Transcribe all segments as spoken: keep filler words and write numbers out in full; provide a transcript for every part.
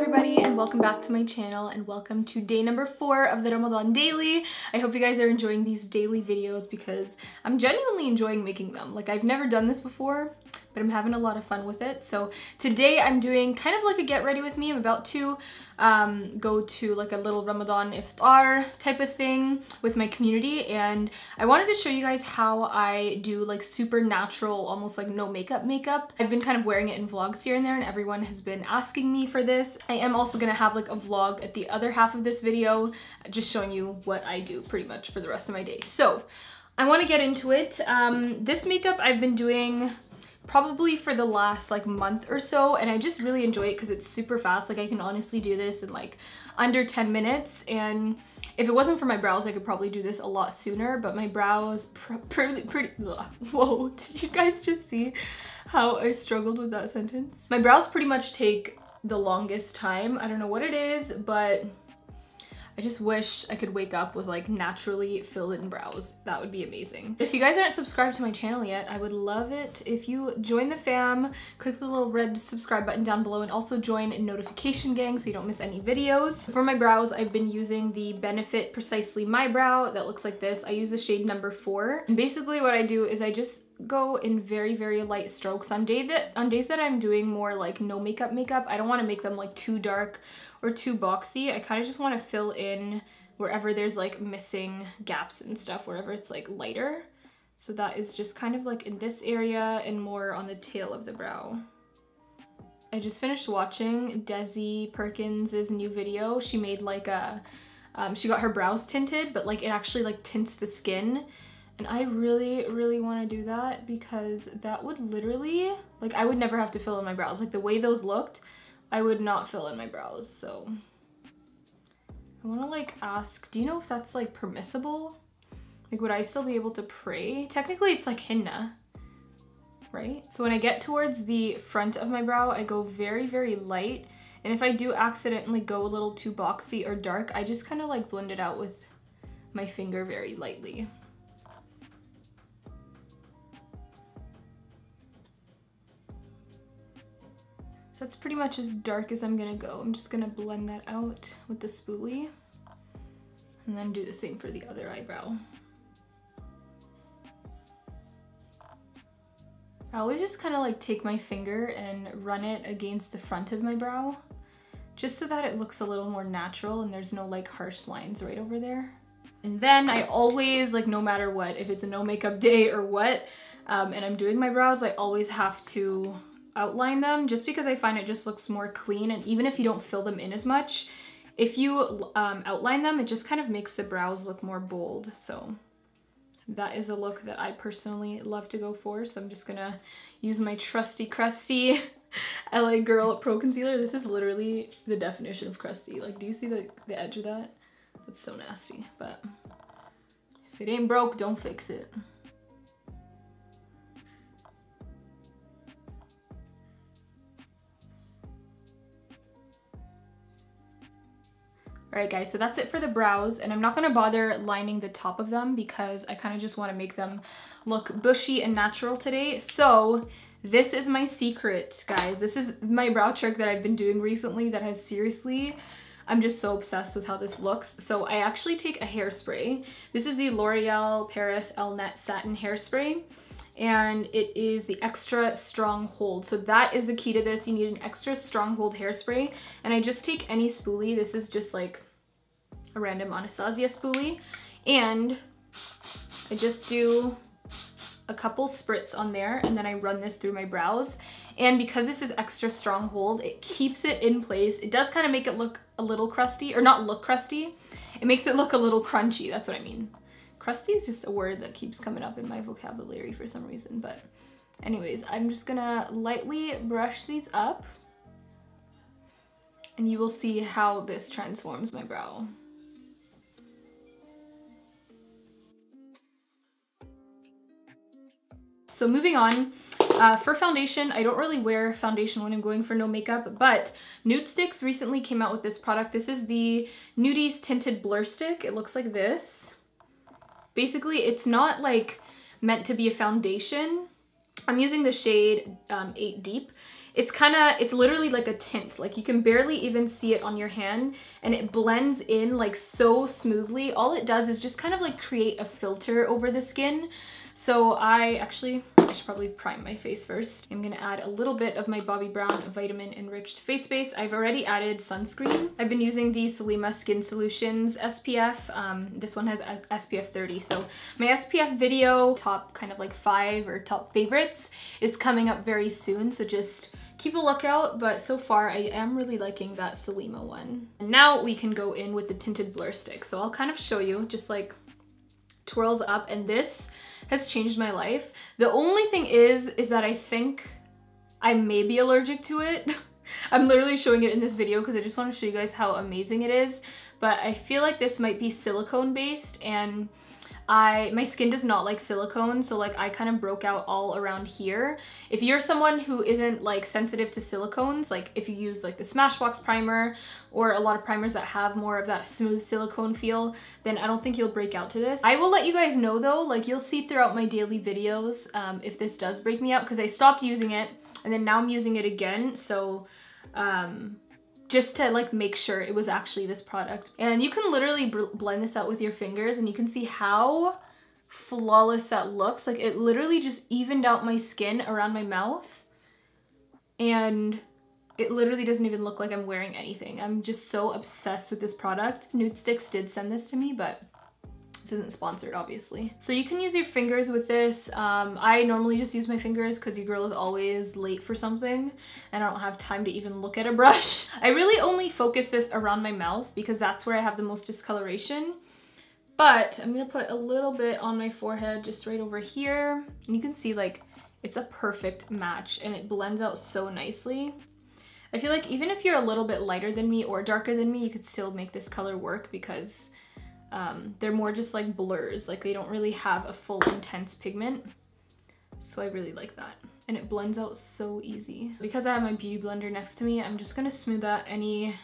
everybody, and welcome back to my channel, and welcome to day number four of the Ramadan daily. I hope you guys are enjoying these daily videos because I'm genuinely enjoying making them. Like, I've never done this before, but I'm having a lot of fun with it. So today I'm doing kind of like a get ready with me. I'm about to um, go to like a little Ramadan iftar type of thing with my community, and I wanted to show you guys how I do like super natural, almost like no makeup makeup. I've been kind of wearing it in vlogs here and there, and everyone has been asking me for this. I am also gonna have like a vlog at the other half of this video, just showing you what I do pretty much for the rest of my day. So I wanna get into it. Um, this makeup I've been doing probably for the last like month or so, and I just really enjoy it because it's super fast. Like, I can honestly do this in like under ten minutes, and if it wasn't for my brows, I could probably do this a lot sooner, but my brows pr pretty, pretty, ugh. Whoa, did you guys just see how I struggled with that sentence? My brows pretty much take the longest time. I don't know what it is, but I just wish I could wake up with like naturally filled in brows. That would be amazing. If you guys aren't subscribed to my channel yet, I would love it if you join the fam, click the little red subscribe button down below, and also join notification gang so you don't miss any videos. For my brows, I've been using the Benefit Precisely My Brow that looks like this. I use the shade number four. And basically what I do is I just go in very very light strokes on day that on days that I'm doing more like no makeup makeup. I don't want to make them like too dark or too boxy. I kind of just want to fill in wherever there's like missing gaps and stuff, wherever it's like lighter. So that is just kind of like in this area and more on the tail of the brow. I just finished watching Desi Perkins's new video. She made like a um, she got her brows tinted, but like it actually like tints the skin. And I really, really want to do that because that would literally, like, I would never have to fill in my brows. Like, the way those looked, I would not fill in my brows. So I want to like ask, do you know if that's like permissible? Like, would I still be able to pray? Technically it's like henna, right? So when I get towards the front of my brow, I go very, very light. And if I do accidentally go a little too boxy or dark, I just kind of like blend it out with my finger very lightly. That's pretty much as dark as I'm gonna go. I'm just gonna blend that out with the spoolie and then do the same for the other eyebrow. I always just kind of like take my finger and run it against the front of my brow just so that it looks a little more natural and there's no like harsh lines right over there. And then I always, like, no matter what, if it's a no makeup day or what, um, and I'm doing my brows, I always have to outline them just because I find it just looks more clean. And even if you don't fill them in as much, if you um, outline them, it just kind of makes the brows look more bold. So that is a look that I personally love to go for. So I'm just gonna use my trusty crusty L A Girl Pro Concealer. This is literally the definition of crusty. Like, do you see the, the edge of that? That's so nasty, but if it ain't broke, don't fix it. Alright guys, so that's it for the brows, and I'm not going to bother lining the top of them because I kind of just want to make them look bushy and natural today. So this is my secret, guys. This is my brow trick that I've been doing recently that has seriously, I'm just so obsessed with how this looks. So I actually take a hairspray. This is the L'Oreal Paris Elnett Satin hairspray, and it is the extra strong hold. So that is the key to this. You need an extra strong hold hairspray, and I just take any spoolie. This is just like a random Anastasia spoolie, and I just do a couple spritz on there, and then I run this through my brows. And because this is extra strong hold, it keeps it in place. It does kind of make it look a little crusty, or not look crusty, it makes it look a little crunchy, that's what I mean. Crusty is just a word that keeps coming up in my vocabulary for some reason, but anyways, I'm just gonna lightly brush these up and you will see how this transforms my brow. So moving on, uh, for foundation, I don't really wear foundation when I'm going for no makeup, but Nudestix recently came out with this product. This is the Nudies Tinted Blur Stick. It looks like this. Basically, it's not like meant to be a foundation. I'm using the shade um, eight deep. It's kind of, it's literally like a tint. Like you can barely even see it on your hand and it blends in like so smoothly. All it does is just kind of like create a filter over the skin. So I actually, I should probably prime my face first. I'm gonna add a little bit of my Bobbi Brown Vitamin Enriched Face Base. I've already added sunscreen. I've been using the Salima Skin Solutions S P F. Um, this one has S P F thirty. So my S P F video, top kind of like five or top favorites, is coming up very soon. So just keep a lookout, but so far I am really liking that Salima one. And now we can go in with the Tinted Blur Stick. So I'll kind of show you, just like twirls up, and this has changed my life. The only thing is, is that I think I may be allergic to it. I'm literally showing it in this video because I just want to show you guys how amazing it is. But I feel like this might be silicone based, and I, my skin does not like silicone, so like I kind of broke out all around here. If you're someone who isn't like sensitive to silicones, like if you use like the Smashbox primer or a lot of primers that have more of that smooth silicone feel, then I don't think you'll break out to this. I will let you guys know though, like you'll see throughout my daily videos um, if this does break me out, because I stopped using it and then now I'm using it again. So um, just to like make sure it was actually this product. And you can literally blend this out with your fingers and you can see how flawless that looks. Like it literally just evened out my skin around my mouth, and it literally doesn't even look like I'm wearing anything. I'm just so obsessed with this product. Nudestix did send this to me, but this isn't sponsored, obviously. So you can use your fingers with this. Um, I normally just use my fingers because your girl is always late for something and I don't have time to even look at a brush. I really only focus this around my mouth because that's where I have the most discoloration. But I'm gonna put a little bit on my forehead, just right over here. And you can see like it's a perfect match and it blends out so nicely. I feel like even if you're a little bit lighter than me or darker than me, you could still make this color work because Um, they're more just like blurs, like they don't really have a full intense pigment. So I really like that. And it blends out so easy. Because I have my beauty blender next to me, I'm just gonna smooth out any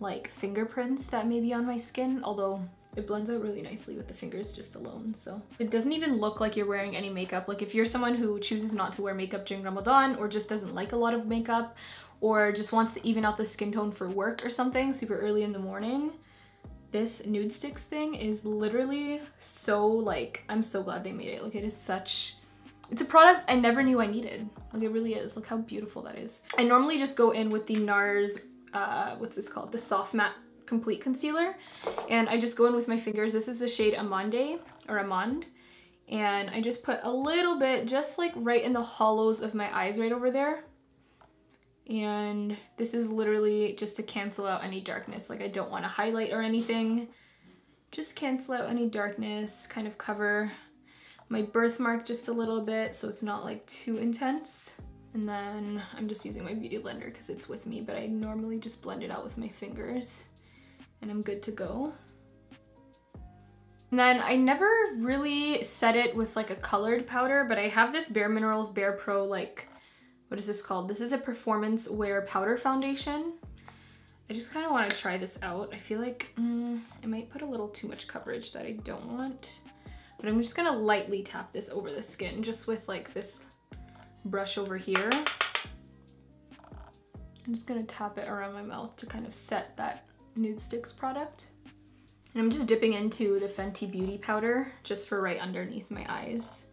like fingerprints that may be on my skin, although it blends out really nicely with the fingers just alone. So it doesn't even look like you're wearing any makeup. Like if you're someone who chooses not to wear makeup during Ramadan or just doesn't like a lot of makeup or just wants to even out the skin tone for work or something super early in the morning, this Nudestix thing is literally so like, I'm so glad they made it. Like it is such, it's a product I never knew I needed. Like it really is, look how beautiful that is. I normally just go in with the NARS, uh, what's this called? The Soft Matte Complete Concealer. And I just go in with my fingers. This is the shade Amande or Amande. And I just put a little bit, just like right in the hollows of my eyes right over there. And this is literally just to cancel out any darkness. Like I don't want to highlight or anything. Just cancel out any darkness, kind of cover my birthmark just a little bit so it's not like too intense. And then I'm just using my beauty blender because it's with me, but I normally just blend it out with my fingers and I'm good to go. And then I never really set it with like a colored powder, but I have this Bare Minerals Bare Pro like, what is this called? This is a performance wear powder foundation. I just kind of want to try this out. I feel like mm, I might put a little too much coverage that I don't want, but I'm just gonna lightly tap this over the skin just with like this brush over here. I'm just gonna tap it around my mouth to kind of set that Nudestix product. And I'm just dipping into the Fenty Beauty powder just for right underneath my eyes.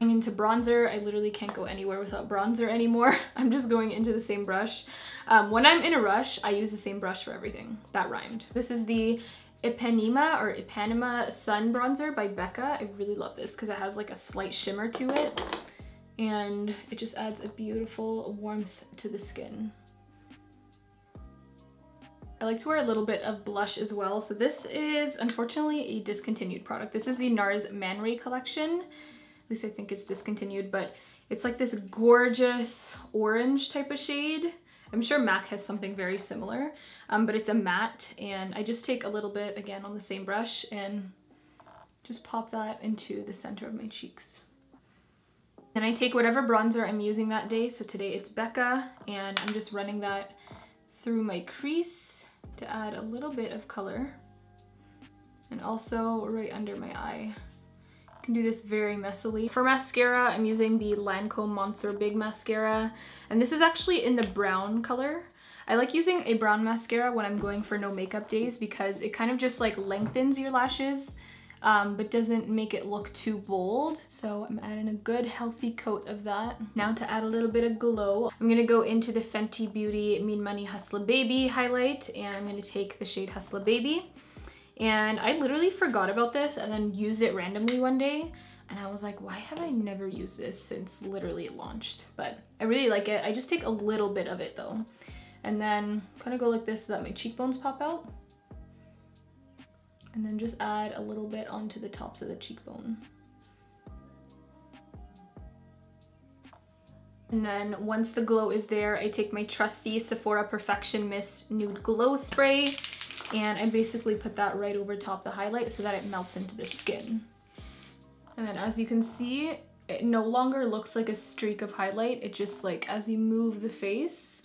Into bronzer, I literally can't go anywhere without bronzer anymore. I'm just going into the same brush. Um, when I'm in a rush, I use the same brush for everything. That rhymed. This is the Ipanema or Ipanema Sun Bronzer by Becca. I really love this because it has like a slight shimmer to it and it just adds a beautiful warmth to the skin. I like to wear a little bit of blush as well. So this is unfortunately a discontinued product. This is the NARS Man Ray collection. At least I think it's discontinued, but it's like this gorgeous orange type of shade. I'm sure MAC has something very similar, um, but it's a matte, and I just take a little bit, again, on the same brush and just pop that into the center of my cheeks. Then I take whatever bronzer I'm using that day, so today it's Becca, and I'm just running that through my crease to add a little bit of color, and also right under my eye. can do this very messily. For mascara, I'm using the Lancome Monster Big Mascara, and this is actually in the brown color. I like using a brown mascara when I'm going for no makeup days because it kind of just like lengthens your lashes, um, but doesn't make it look too bold. So I'm adding a good healthy coat of that. Now to add a little bit of glow, I'm gonna go into the Fenty Beauty Mean Money Hustla Baby highlight, and I'm gonna take the shade Hustla Baby. And I literally forgot about this and then used it randomly one day. And I was like, why have I never used this since literally it launched? But I really like it. I just take a little bit of it though. And then kind of go like this so that my cheekbones pop out. And then just add a little bit onto the tops of the cheekbone. And then once the glow is there, I take my trusty Sephora Perfection Mist Nude Glow Spray. And I basically put that right over top the highlight so that it melts into the skin. And then as you can see, it no longer looks like a streak of highlight. It just like, as you move the face,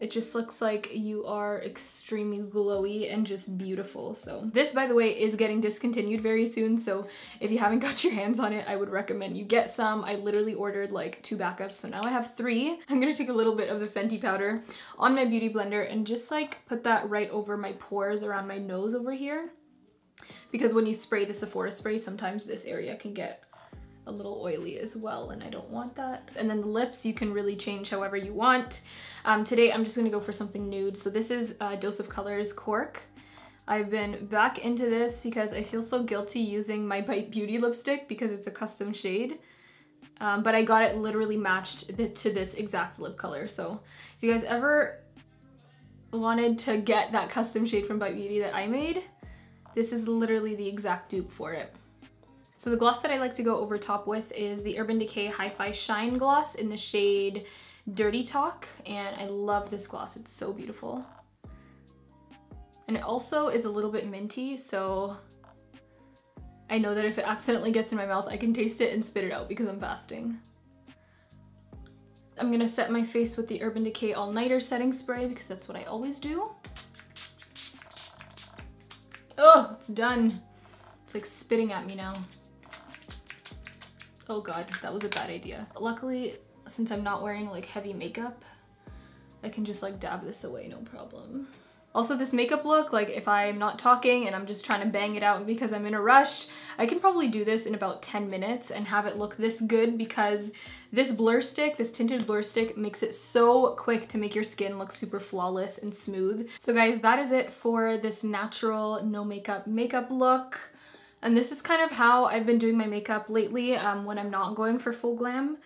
it just looks like you are extremely glowy and just beautiful. So this, by the way, is getting discontinued very soon. So if you haven't got your hands on it, I would recommend you get some. I literally ordered like two backups, so now I have three. I'm gonna take a little bit of the Fenty powder on my beauty blender and just like put that right over my pores around my nose over here. Because when you spray the Sephora spray, sometimes this area can get a little oily as well, and I don't want that. And then the lips, you can really change however you want. Um, today I'm just gonna go for something nude. So this is uh, Dose of Colors Cork. I've been back into this because I feel so guilty using my Bite Beauty lipstick because it's a custom shade. Um, but I got it literally matched the, to this exact lip color. So if you guys ever wanted to get that custom shade from Bite Beauty that I made, this is literally the exact dupe for it. So the gloss that I like to go over top with is the Urban Decay Hi-Fi Shine Gloss in the shade Dirty Talk, and I love this gloss, it's so beautiful. And it also is a little bit minty, so I know that if it accidentally gets in my mouth, I can taste it and spit it out because I'm fasting. I'm gonna set my face with the Urban Decay All Nighter Setting Spray because that's what I always do. Oh, it's done. It's like spitting at me now. Oh God, that was a bad idea. Luckily, since I'm not wearing like heavy makeup, I can just like dab this away, no problem. Also this makeup look, like if I'm not talking and I'm just trying to bang it out because I'm in a rush, I can probably do this in about ten minutes and have it look this good because this blur stick, this tinted blur stick, makes it so quick to make your skin look super flawless and smooth. So guys, that is it for this natural, no makeup makeup look. And this is kind of how I've been doing my makeup lately um, when I'm not going for full glam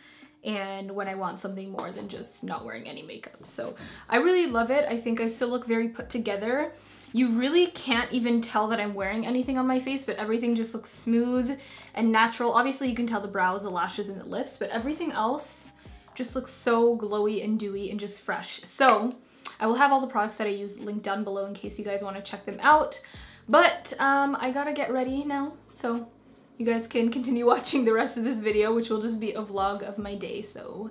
and when I want something more than just not wearing any makeup. So I really love it. I think I still look very put together. You really can't even tell that I'm wearing anything on my face, but everything just looks smooth and natural. Obviously you can tell the brows, the lashes, and the lips, but everything else just looks so glowy and dewy and just fresh. So I will have all the products that I use linked down below in case you guys want to check them out. But um, I gotta get ready now, so you guys can continue watching the rest of this video, which will just be a vlog of my day, so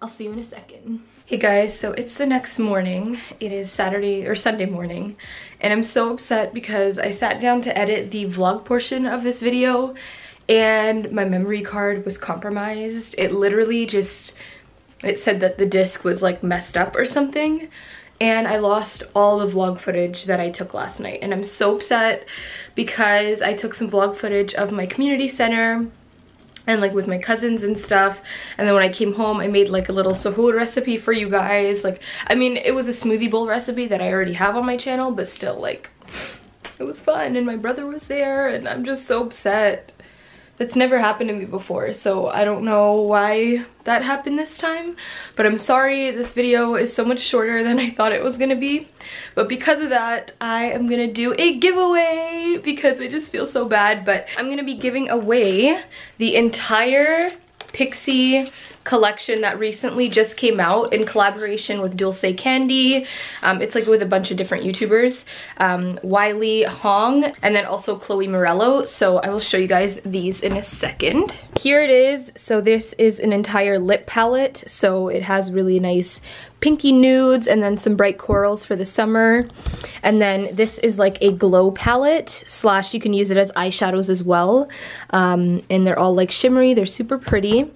I'll see you in a second. Hey guys, so it's the next morning. It is Saturday or Sunday morning, and I'm so upset because I sat down to edit the vlog portion of this video, and my memory card was compromised. It literally just, it said that the disc was like messed up or something. And I lost all the vlog footage that I took last night. And I'm so upset because I took some vlog footage of my community center and like with my cousins and stuff. And then when I came home, I made like a little sahur recipe for you guys. Like, I mean, it was a smoothie bowl recipe that I already have on my channel, but still, like, it was fun. And my brother was there, and I'm just so upset. That's never happened to me before, so I don't know why that happened this time, but I'm sorry this video is so much shorter than I thought it was gonna be. But because of that, I am gonna do a giveaway because I just feel so bad, but I'm gonna be giving away the entire Pixie collection that recently just came out in collaboration with Dulce Candy. Um, it's like with a bunch of different YouTubers, um, Wylie Hong, and then also Chloe Morello. So I will show you guys these in a second. Here it is. So this is an entire lip palette. So it has really nice pinky nudes and then some bright corals for the summer. And then this is like a glow palette slash you can use it as eyeshadows as well. Um, and they're all like shimmery, they're super pretty.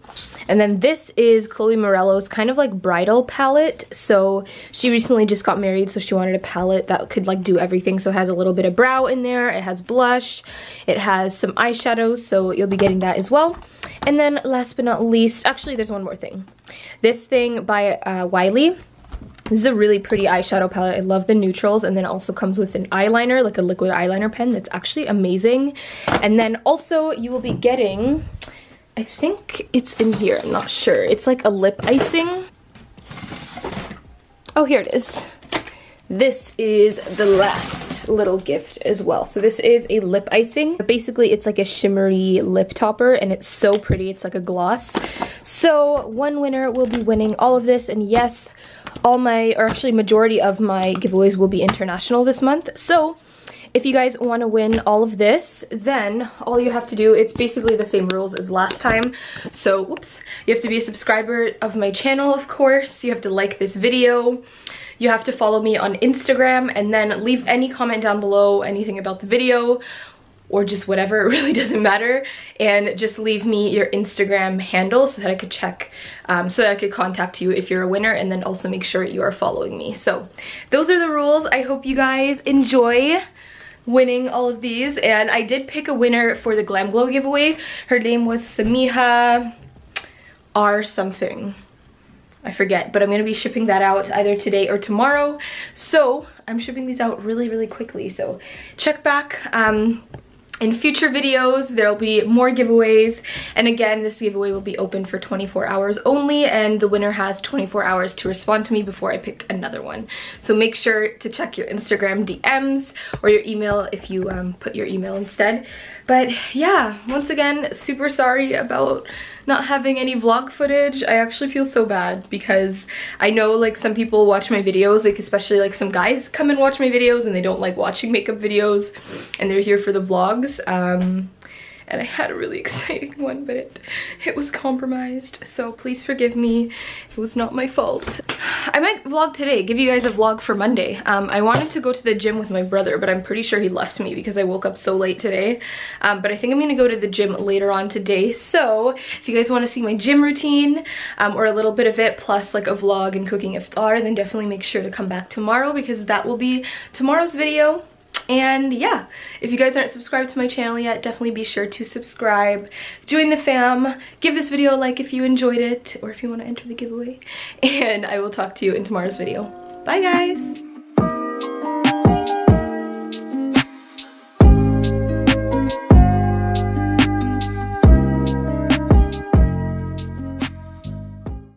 And then this is Chloe Morello's kind of like bridal palette. So she recently just got married, so she wanted a palette that could like do everything. So it has a little bit of brow in there, it has blush, it has some eyeshadows, so you'll be getting that as well. And then last but not least, actually there's one more thing. This thing by uh, Wylie. This is a really pretty eyeshadow palette. I love the neutrals, and then it also comes with an eyeliner, like a liquid eyeliner pen. That's actually amazing. And then also you will be getting, I think it's in here, I'm not sure. It's like a lip icing. Oh, here it is. This is the last little gift as well. So this is a lip icing. Basically, it's like a shimmery lip topper, and it's so pretty. It's like a gloss. So one winner will be winning all of this, and yes, all my, or actually majority of my giveaways will be international this month. So if you guys want to win all of this, then all you have to do, it's basically the same rules as last time. So, whoops, you have to be a subscriber of my channel, of course. You have to like this video. You have to follow me on Instagram, and then leave any comment down below, anything about the video, or just whatever, it really doesn't matter. And just leave me your Instagram handle so that I could check, um, so that I could contact you if you're a winner, and then also make sure you are following me. So those are the rules. I hope you guys enjoy winning all of these. And I did pick a winner for the Glam Glow giveaway. Her name was Samiha R something. I forget, but I'm gonna be shipping that out either today or tomorrow. So I'm shipping these out really, really quickly. So check back. Um, In future videos, there'll be more giveaways, and again, this giveaway will be open for twenty-four hours only, and the winner has twenty-four hours to respond to me before I pick another one. So make sure to check your Instagram D Ms or your email if you um, put your email instead. But yeah, once again, super sorry about not having any vlog footage. I actually feel so bad because I know like some people watch my videos, like especially like some guys come and watch my videos, and they don't like watching makeup videos, and they're here for the vlogs. Um, and I had a really exciting one, but it, it was compromised, so please forgive me. It was not my fault. I might vlog today, give you guys a vlog for Monday. Um, I wanted to go to the gym with my brother, but I'm pretty sure he left me because I woke up so late today. Um, but I think I'm gonna go to the gym later on today, so if you guys wanna see my gym routine, um, or a little bit of it, plus like a vlog and cooking iftar, then definitely make sure to come back tomorrow because that will be tomorrow's video. And yeah, if you guys aren't subscribed to my channel yet, definitely be sure to subscribe, join the fam, give this video a like if you enjoyed it, or if you want to enter the giveaway, and I will talk to you in tomorrow's video. Bye guys!